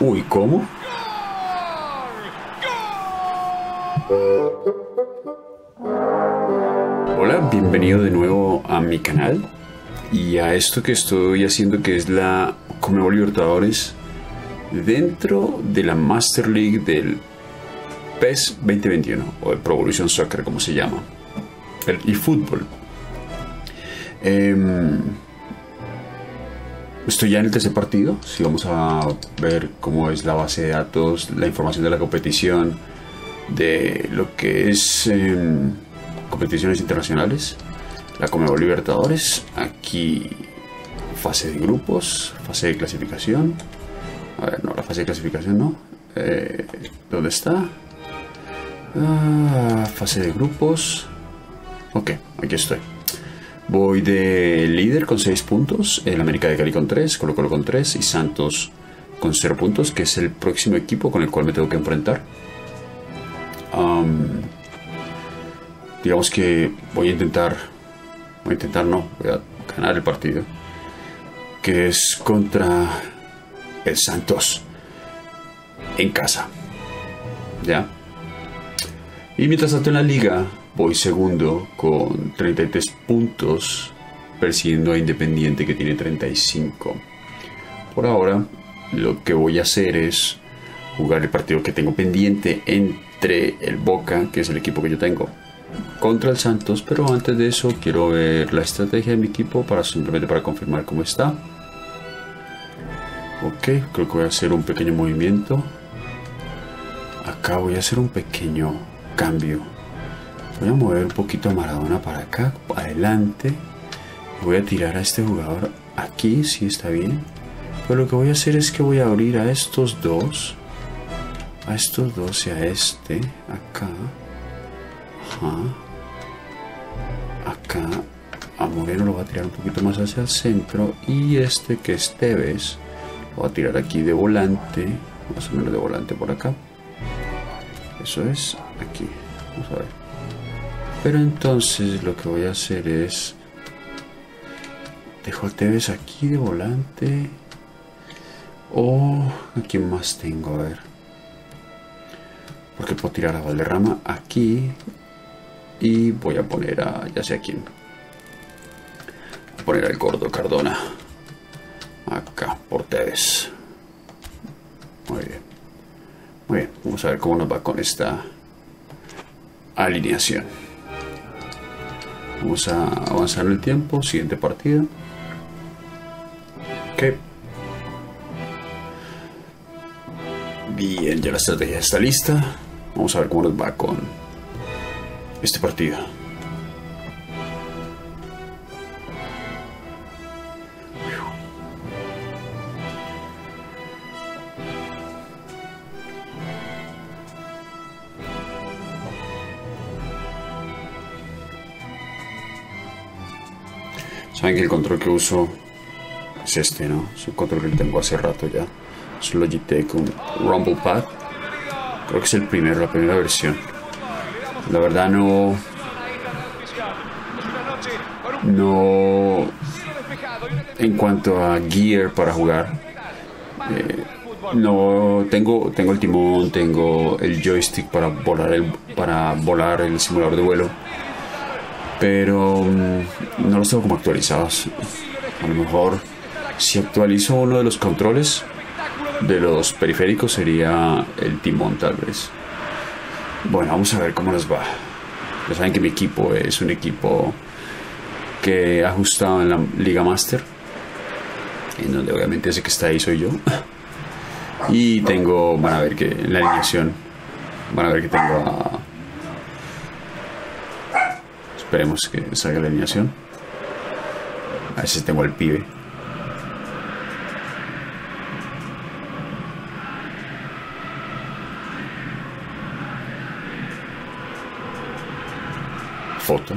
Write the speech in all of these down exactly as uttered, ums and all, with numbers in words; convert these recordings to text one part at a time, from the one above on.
Uy, ¿cómo? Hola, bienvenido de nuevo a mi canal y a esto que estoy haciendo, que es la Conmebol Libertadores dentro de la Master League del PES veinte veintiuno o el Pro Evolution Soccer, como se llama, el eFootball. Eh, Estoy ya en el tercer partido. Si sí, vamos a ver cómo es la base de datos, la información de la competición, de lo que es eh, competiciones internacionales, la Conmebol Libertadores. Aquí fase de grupos, fase de clasificación. A ver, no, la fase de clasificación no. Eh, ¿Dónde está? Ah, fase de grupos. Ok, aquí estoy. Voy de líder con seis puntos, el América de Cali con tres, Colo Colo con tres y Santos con cero puntos, que es el próximo equipo con el cual me tengo que enfrentar. Um, digamos que voy a intentar, voy a intentar no, voy a ganar el partido, que es contra el Santos en casa. ¿Ya? Y mientras tanto en la liga voy segundo con treinta y tres puntos, persiguiendo a Independiente, que tiene treinta y cinco. Por ahora, lo que voy a hacer es jugar el partido que tengo pendiente entre el Boca, que es el equipo que yo tengo, contra el Santos. Pero antes de eso, quiero ver la estrategia de mi equipo para simplemente para confirmar cómo está. Ok, creo que voy a hacer un pequeño movimiento. Acá voy a hacer un pequeño cambio. Voy a mover un poquito a Maradona para acá, para adelante. Voy a tirar a este jugador aquí, si está bien. Pero lo que voy a hacer es que voy a abrir a estos dos. A estos dos y a este. Acá. Ajá. Acá. A Moreno lo voy a tirar un poquito más hacia el centro. Y este, que es Tevez, lo voy a tirar aquí de volante. Más o menos de volante por acá. Eso es. Aquí. Vamos a ver. Pero entonces lo que voy a hacer es dejo a Tevez aquí de volante. O oh, aquí más tengo, a ver. Porque puedo tirar a Valderrama aquí. Y voy a poner a ya sé a quién. Voy a poner al gordo Cardona. Acá por Tevez. Muy bien. Muy bien. Vamos a ver cómo nos va con esta alineación. Vamos a avanzar el tiempo. Siguiente partido. Ok. Bien, ya la estrategia está lista. Vamos a ver cómo nos va con este partido. Saben que el control que uso es este, ¿no? Es un control que tengo hace rato ya. Es un Logitech, un Rumble Pad. Creo que es el primero, la primera versión. La verdad no... No... En cuanto a gear para jugar, eh, no... Tengo, tengo el timón, tengo el joystick para volar el, para volar el simulador de vuelo. Pero no los tengo como actualizados. A lo mejor si actualizo uno de los controles de los periféricos sería el timón, tal vez. Bueno, vamos a ver cómo les va. Ya saben que mi equipo es un equipo que he ajustado en la Liga Master, en donde obviamente ese que está ahí soy yo. Y tengo, van a ver que en la alineación, van a ver que tengo a... Esperemos que salga la alineación. A ver si tengo al pibe. Foto.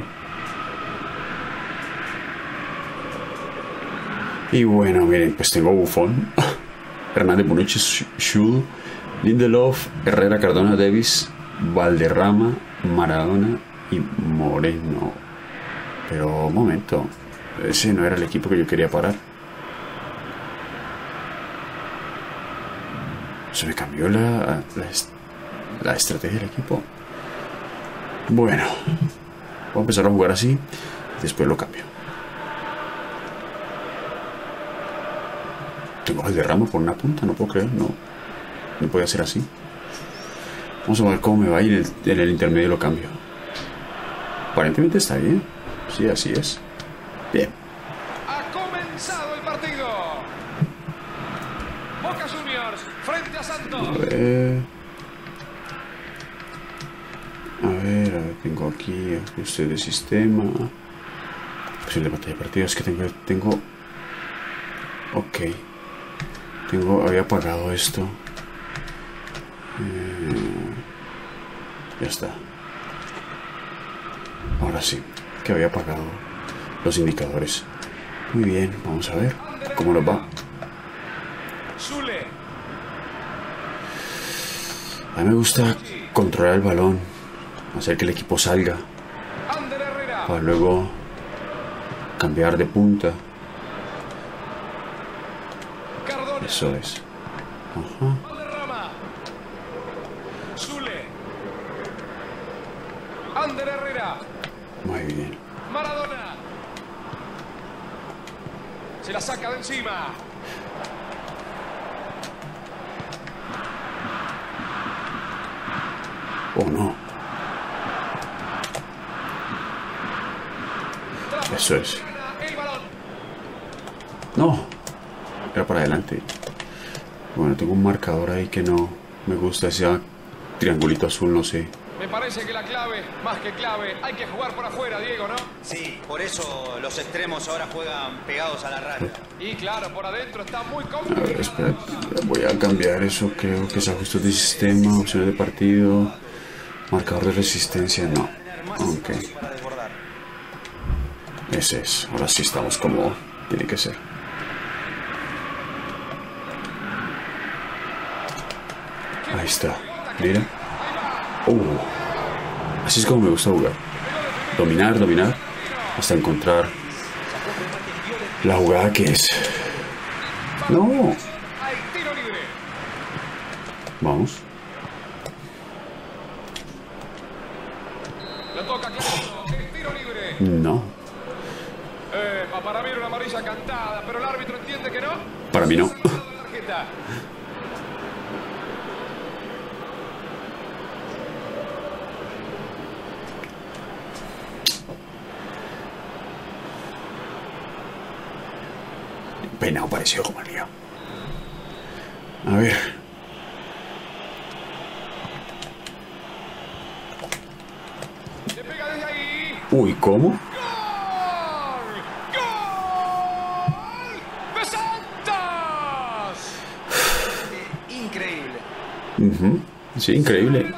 Y bueno, miren, pues tengo Buffon, Hernández, Bonucci, Shul, Lindelof, Herrera, Cardona, Davis, Valderrama, Maradona y Moreno. Pero un momento, ese no era el equipo que yo quería parar. ¿Se le cambió la, la, la estrategia del equipo? Bueno, voy a empezar a jugar así, después lo cambio. Tengo Valderrama por una punta, no puedo creer, no, no puede ser así. Vamos a ver cómo me va a ir en el, el intermedio, lo cambio. Aparentemente está bien, sí, así es. Bien. Ha comenzado el partido. Boca Juniors frente a Santos. A ver, a ver, a ver, tengo aquí ajuste de sistema. Opción de pantalla de partido, es que tengo, tengo, ok, tengo, había apagado esto. Eh, ya está. Ahora sí, que había apagado los indicadores. Muy bien, vamos a ver cómo nos va. A mí me gusta controlar el balón, hacer que el equipo salga, para luego cambiar de punta. Eso es. Ajá. Muy bien. Maradona. Se la saca de encima. Oh, no. Eso es. No. Era para adelante. Bueno, tengo un marcador ahí que no me gusta, ese triangulito azul, no sé. Me parece que la clave, más que clave, hay que jugar por afuera, Diego, ¿no? Sí, por eso los extremos ahora juegan pegados a la raya. Y claro, por adentro está muy complicado. A ver, espera, voy a cambiar eso, creo que es ajustes de sistema, opciones de partido, marcador de resistencia, no. Ok. Ese es, ahora sí estamos como tiene que ser. Ahí está, mira. Uh, así es como me gusta jugar. Dominar, dominar, hasta encontrar la jugada que es. No. Vamos. No. Para mí era una amarilla cantada, pero el árbitro entiende que no. Para mí no. Pena apareció como el lío. A ver. Le pega desde ahí. Uy, ¿cómo? ¡Gol! ¡Gol! ¡De Santos! Increíble. Uh-huh. Sí, increíble.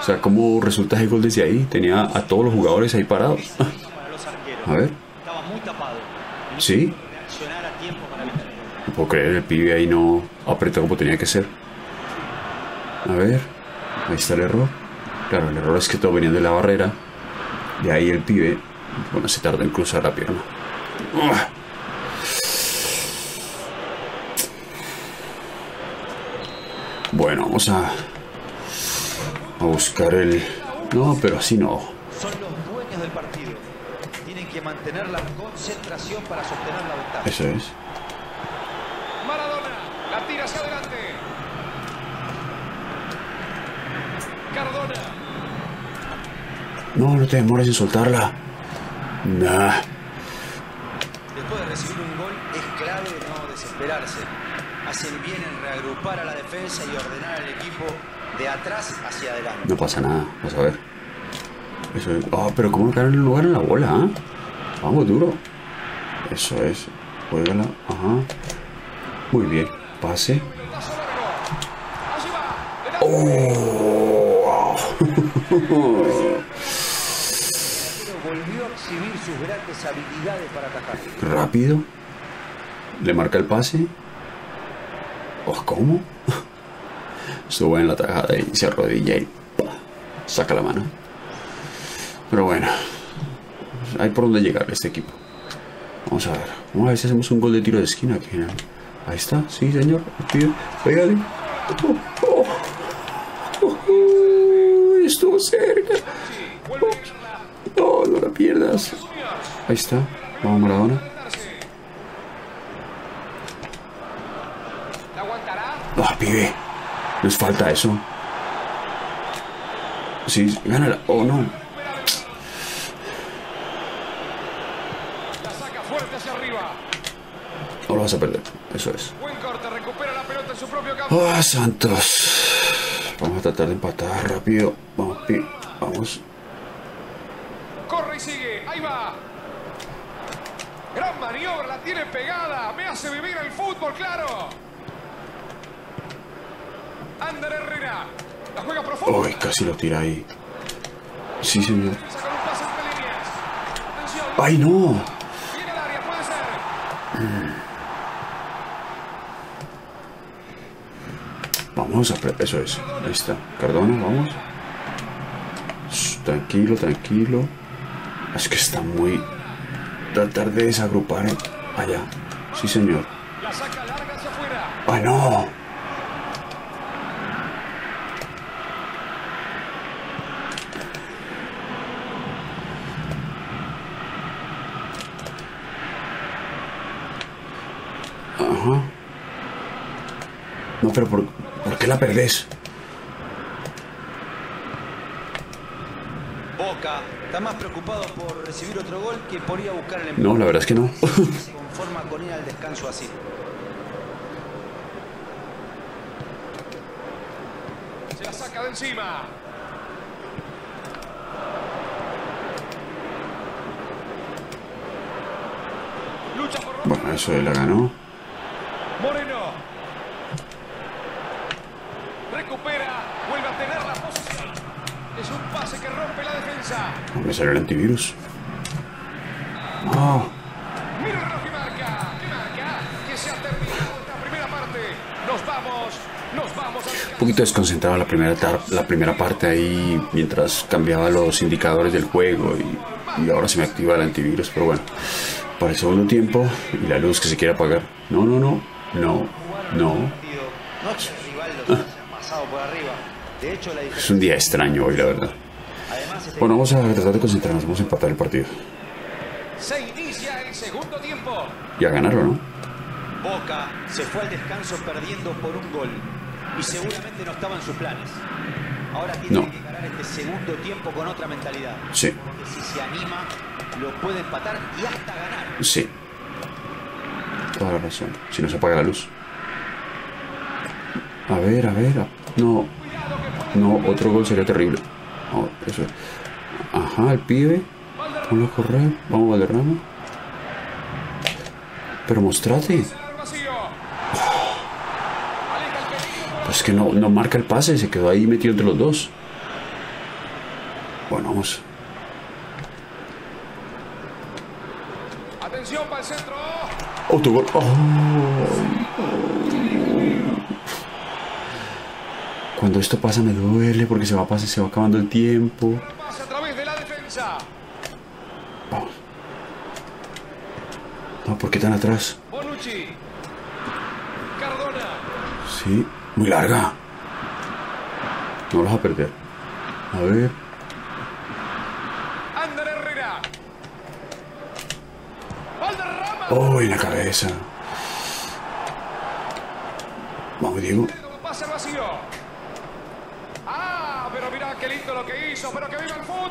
O sea, ¿cómo resulta el gol desde ahí? Tenía a todos los jugadores ahí parados. A ver. Estaba muy tapado. Sí. No puedo creer, el pibe ahí no apretó como tenía que ser. A ver, ahí está el error. Claro, el error es que todo venía de la barrera. De ahí el pibe, bueno, se tardó en cruzar la pierna. Bueno, vamos a a buscar el... No, pero así no. Son los dueños del partido. Tienen que mantener la concentración para sostener la ventaja. Eso es. La tira hacia adelante. Cardona. No, no te demores en soltarla. Nah. Después de recibir un gol es clave no desesperarse. Hacen bien en reagrupar a la defensa y ordenar al equipo de atrás hacia adelante. No pasa nada, vas a ver. Eso es. Ah, oh, pero cómo no caer en el lugar en la bola, ¿eh? Vamos duro. Eso es. Juégala. Ajá. Muy bien. Pase. Oh. Rápido. Le marca el pase. Oh, ¿cómo? Sube en la tajada y se arrodilla y ¡pah! Saca la mano. Pero bueno, hay por dónde llegar este equipo. Vamos a ver. Vamos a ver si hacemos un gol de tiro de esquina aquí. Ahí está, sí señor, pégale, Oh, oh, oh, estuvo cerca. Oh, no la pierdas. Ahí está. Vamos, Maradona. Ah, pibe. Nos falta eso. Sí, gánala. Oh, no. No lo vas a perder. Eso es. Ah, Santos. Vamos a tratar de empatar rápido. Vamos, pibe. Vamos. Corre y sigue. Ahí va. Gran maniobra, la tiene pegada. Me hace vivir el fútbol, claro. Ander Herrera. La juega profunda. Uy, casi lo tira ahí. Sí, señor. ¡Ay, no! Viene el área, puede ser. Vamos a... Eso es. Ahí está. Cardona, vamos. Tranquilo, tranquilo. Es que está muy... Tratar de desagrupar allá. Sí, señor. La saca larga hacia afuera. ¡Ah, no! Ajá. No, pero ¿por, ¿por qué la perdés? Boca está más preocupado por recibir otro gol que por ir a buscar el empate. No, la verdad es que no. Se conforma con ir al descanso así. Se la saca de encima. Lucha por... Bueno, eso la ganó. Moreno. Recupera, vuelve a tener la posición. Es un pase que rompe la defensa. No me sale el antivirus. No. Mira el reloj que marca. Que marca que se ha terminado esta primera parte. Nos vamos. Nos vamos. Un poquito desconcentrado la primera, la primera parte ahí mientras cambiaba los indicadores del juego. Y, y ahora se me activa el antivirus. Pero bueno, para el segundo tiempo y la luz que se quiere apagar. No, no, no. No, no. Es un día extraño hoy, la verdad. Bueno, vamos a tratar de concentrarnos. Vamos a empatar el partido. Se inicia el segundo tiempo. Y a ganarlo, ¿no? Boca se fue al descanso perdiendo por un gol. Y seguramente no estaban sus planes. Ahora tiene no. que ganar este segundo tiempo con otra mentalidad. Sí. Porque si se anima, lo puede empatar y hasta ganar. Sí. Toda la razón. Si no se apaga la luz. A ver, a ver. A... No. No, otro gol sería terrible. Oh, eso es. Ajá, el pibe. Vamos a correr. Vamos, Valderrama. Pero mostrate. Oh. Es que no, no marca el pase. Se quedó ahí metido entre los dos. Bueno, vamos. Atención para el centro. Otro gol. Oh. Cuando esto pasa me duele porque se va pasando, se va acabando el tiempo. Vamos. No, ¿por qué tan atrás? Bonucci. Cardona. Sí, muy larga. No los va a perder. A ver. Ander Herrera. Valderrama. Oh, en la cabeza. Vamos, Diego. Pasa vacío. Ah, pero mirá qué lindo lo que hizo, pero que viva el fútbol.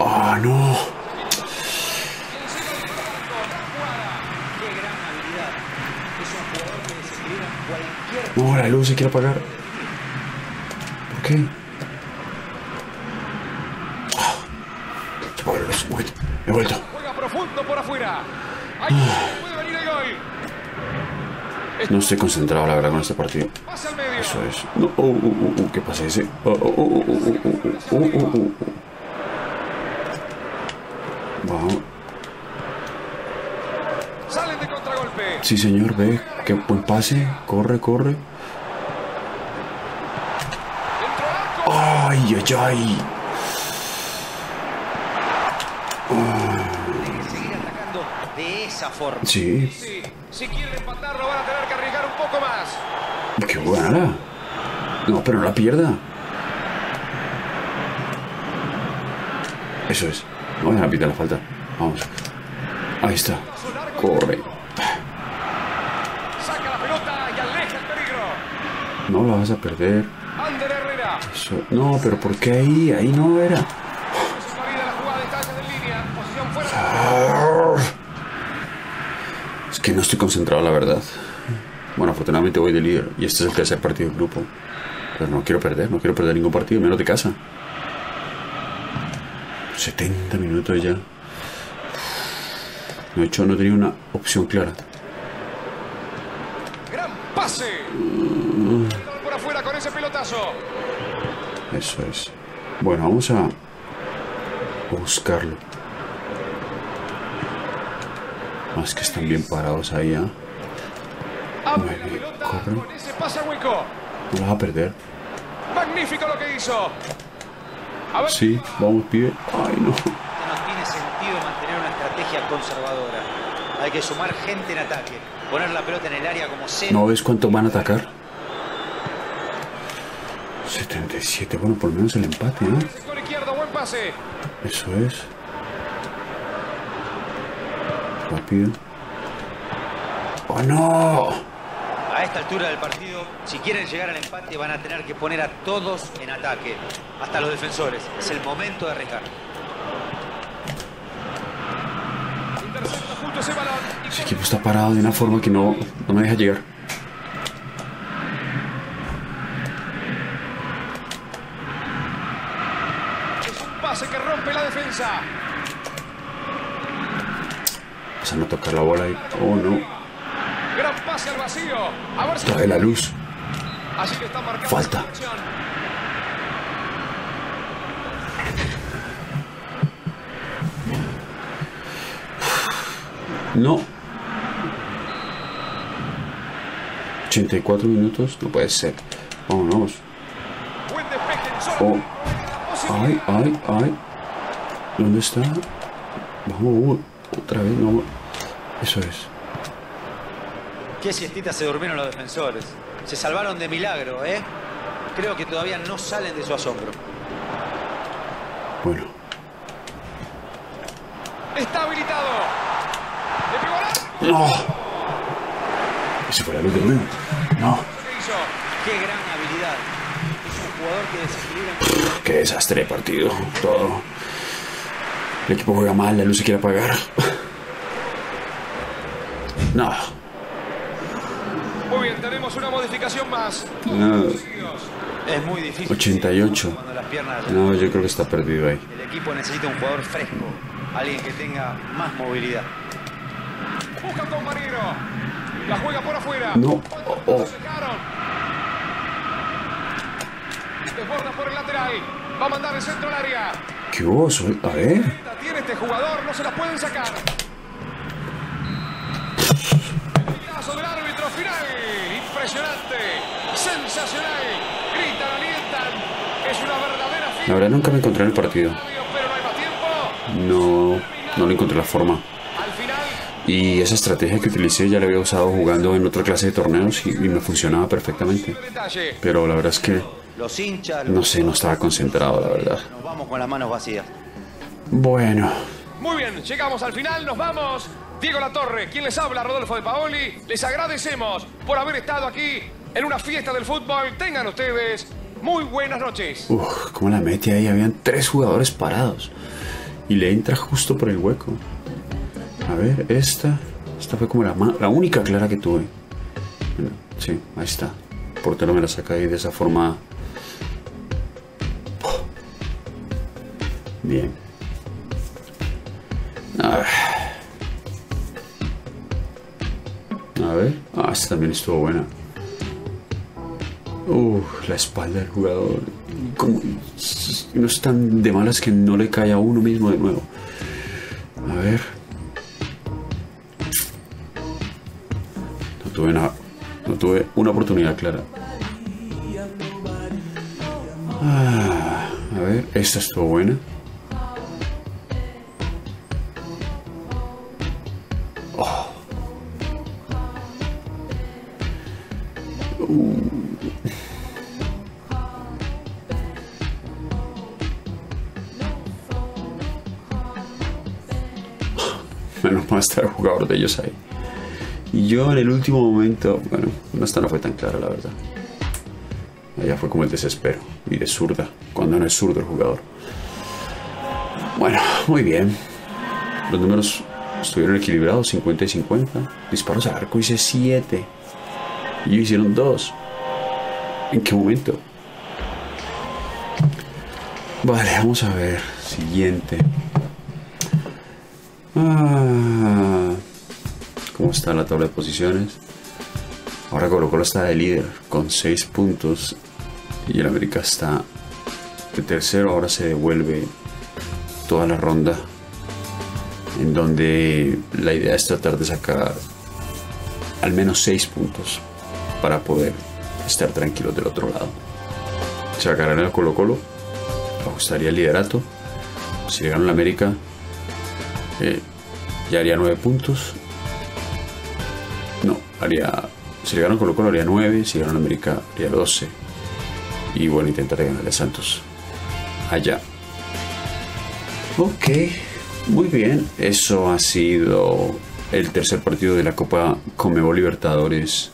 Ah, no. Qué gran habilidad. Es un jugador que desequilibra cualquier... No, la luz se quiere apagar. ¿Por qué? Ah, se apagó la luz. He vuelto. Juega profundo por afuera. Ahí puede venir el gol. No estoy concentrado, la verdad, con este partido. Eso es. No, uh, uh, uh, uh, ¿qué pasa ese? Uh, uh, uh, uh, uh, uh, uh, uh. Wow. Salen de contragolpe. Sí, señor, ve. Qué buen pase. Corre, corre. Ay, ay, ay. Oh. de esa forma. Sí. Sí. Si quieren empatar, lo van a tener que arriesgar un poco más. ¡Qué buena! No, pero no la pierda. Eso es. No vayan a pitar la falta. Vamos. Ahí está. Corre. Saca la pelota y aleja el peligro. No la vas a perder. Eso. No, pero ¿por qué ahí? Ahí no era. Es que no estoy concentrado, la verdad. Bueno, afortunadamente voy de líder. Y este es el tercer partido del grupo. Pero no quiero perder, no quiero perder ningún partido, menos de casa. setenta minutos ya. No he hecho, no tenía una opción clara. Gran pase. Uh, por afuera con ese pelotazo. Eso es. Bueno, vamos a buscarlo. Más que están bien parados ahí, ¿eh? Bueno, con ese pase hueco. No vas a perder. Magnífico lo que hizo. A ver. Sí, vamos, pibe. Ay, no. No tiene sentido mantener una estrategia conservadora. Hay que sumar gente en ataque. Poner la pelota en el área como cero. ¿No ves cuánto van a atacar? setenta y siete. Bueno, por lo menos el empate, ¿no? Buen pase. Eso es. Rápido. ¡Oh, no! A esta altura del partido, si quieren llegar al empate, van a tener que poner a todos en ataque, hasta los defensores. Es el momento de arriesgar. Ese equipo está parado de una forma que no, no me deja llegar. Es un pase que rompe la defensa. Vas a no tocar la bola y... ¡Oh, no! Gran pase al vacío. A ver si trae la luz. Así que está marcando. Falta. No. ochenta y cuatro minutos. No puede ser. Vámonos. Oh. Ay, ay, ay. ¿Dónde está? Vamos, otra vez. No. Eso es. Qué siestita se durmieron los defensores. Se salvaron de milagro, ¿eh? Creo que todavía no salen de su asombro. Bueno. Está habilitado. ¡Le pegó! ¡No! Ese fue la luz de nuevo. No. ¡Qué gran habilidad! Es un jugador que desequilibra... ¡Qué desastre de partido! Todo. El equipo juega mal, la luz se quiere apagar. No. Muy bien, tenemos una modificación más. No. Es muy difícil. ochenta y ocho. No, yo creo que está perdido ahí. El equipo necesita un jugador fresco, alguien que tenga más movilidad. Busca al compañero. La juega por afuera. No. Oh. Desborda por el lateral. Va a mandar el centro al área. Qué oso, a ver. Tiene este jugador, no se las pueden sacar. Del árbitro final, impresionante, sensacional, gritan, alientan, es una verdadera fiesta. La verdad nunca me encontré en el partido. No, no le encontré la forma. Y esa estrategia que utilicé ya la había usado jugando en otra clase de torneos y, y me funcionaba perfectamente. Pero la verdad es que, no sé, no estaba concentrado, la verdad. Nos vamos con las manos vacías. Bueno. Muy bien, llegamos al final, nos vamos. Diego Latorre, quien les habla, Rodolfo de Paoli. Les agradecemos por haber estado aquí en una fiesta del fútbol. Tengan ustedes muy buenas noches. Uf, cómo la mete ahí. Habían tres jugadores parados. Y le entra justo por el hueco. A ver, esta. Esta fue como la, la única clara que tuve. Bueno, sí, ahí está. El portero me la saca ahí de esa forma. Uf. Bien. A ver. A ver, ah, esta también estuvo buena. Uh, la espalda del jugador. Como, no es tan de malas que no le cae a uno mismo de nuevo. A ver. No tuve nada. No tuve una oportunidad clara. Ah, a ver, esta estuvo buena. Uh. Menos mal está el jugador de ellos ahí. Y yo en el último momento, bueno, esta no fue tan clara, la verdad. Allá fue como el desespero. Y de zurda, cuando no es zurdo el jugador. Bueno, muy bien. Los números estuvieron equilibrados, cincuenta y cincuenta. Disparos al arco, hice siete. Y ellos hicieron dos. ¿En qué momento? Vale, vamos a ver. Siguiente. Ah, ¿cómo está la tabla de posiciones? Ahora Colo Colo está de líder con seis puntos y el América está de tercero. Ahora se devuelve toda la ronda, en donde la idea es tratar de sacar al menos seis puntos para poder estar tranquilos del otro lado. Se sacarán a Colo Colo, ajustaría el liderato. Si le ganan la América, eh, ya haría nueve puntos. No, haría... Si le ganan Colo Colo haría nueve, si le ganan América haría doce. Y bueno, intentaré ganarle a Santos allá. Ok, muy bien. Eso ha sido el tercer partido de la Copa Conmebol Libertadores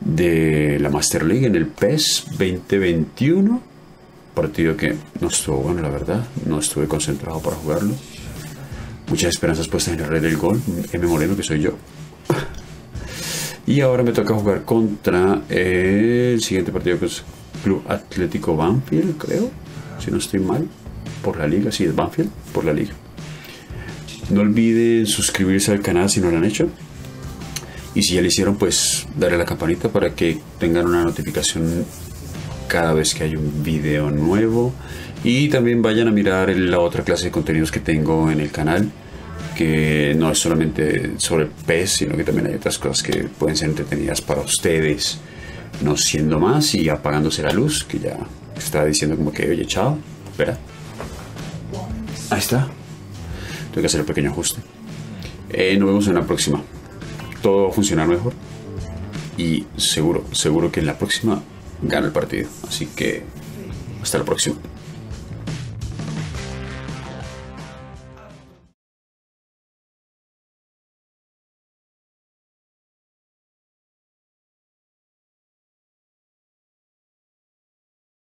de la Master League en el P E S veinte veintiuno. Partido que no estuvo bueno, la verdad. No estuve concentrado para jugarlo. Muchas esperanzas puestas en la red del gol. M. Moreno, que soy yo. Y ahora me toca jugar contra el siguiente partido, que es Club Atlético Banfield, creo, si no estoy mal, por la liga. Sí, es Banfield, por la liga. No olviden suscribirse al canal si no lo han hecho. Y si ya lo hicieron, pues darle a la campanita para que tengan una notificación cada vez que hay un video nuevo. Y también vayan a mirar la otra clase de contenidos que tengo en el canal, que no es solamente sobre el P E S, sino que también hay otras cosas que pueden ser entretenidas para ustedes, no siendo más y apagándose la luz, que ya está diciendo como que, oye, chao, espera. Ahí está. Tengo que hacer el pequeño ajuste. Eh, nos vemos en la próxima. Todo va a funcionar mejor y seguro, seguro que en la próxima gana el partido. Así que hasta la próxima.